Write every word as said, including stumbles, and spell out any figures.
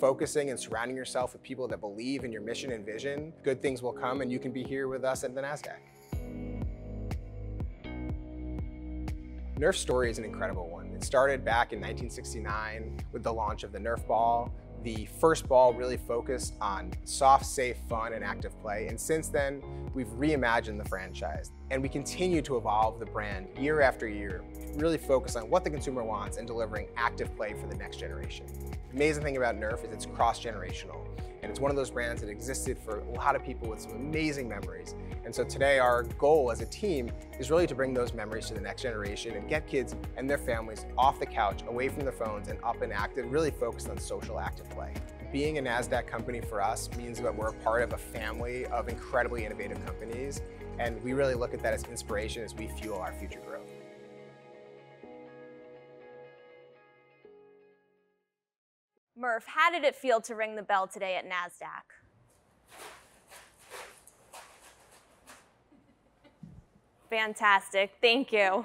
focusing and surrounding yourself with people that believe in your mission and vision, good things will come, and you can be here with us at the NASDAQ. Nerf's story is an incredible one. It started back in nineteen sixty-nine with the launch of the Nerf ball. The first ball really focused on soft, safe, fun, and active play. And since then, we've reimagined the franchise. And we continue to evolve the brand year after year, really focus on what the consumer wants and delivering active play for the next generation. The amazing thing about Nerf is it's cross-generational. And it's one of those brands that existed for a lot of people with some amazing memories. And so today, our goal as a team is really to bring those memories to the next generation and get kids and their families off the couch, away from their phones, and up and active, really focused on social active play. Being a NASDAQ company for us means that we're a part of a family of incredibly innovative companies, and we really look at that as inspiration as we fuel our future growth. Murph, how did it feel to ring the bell today at NASDAQ? Fantastic, thank you.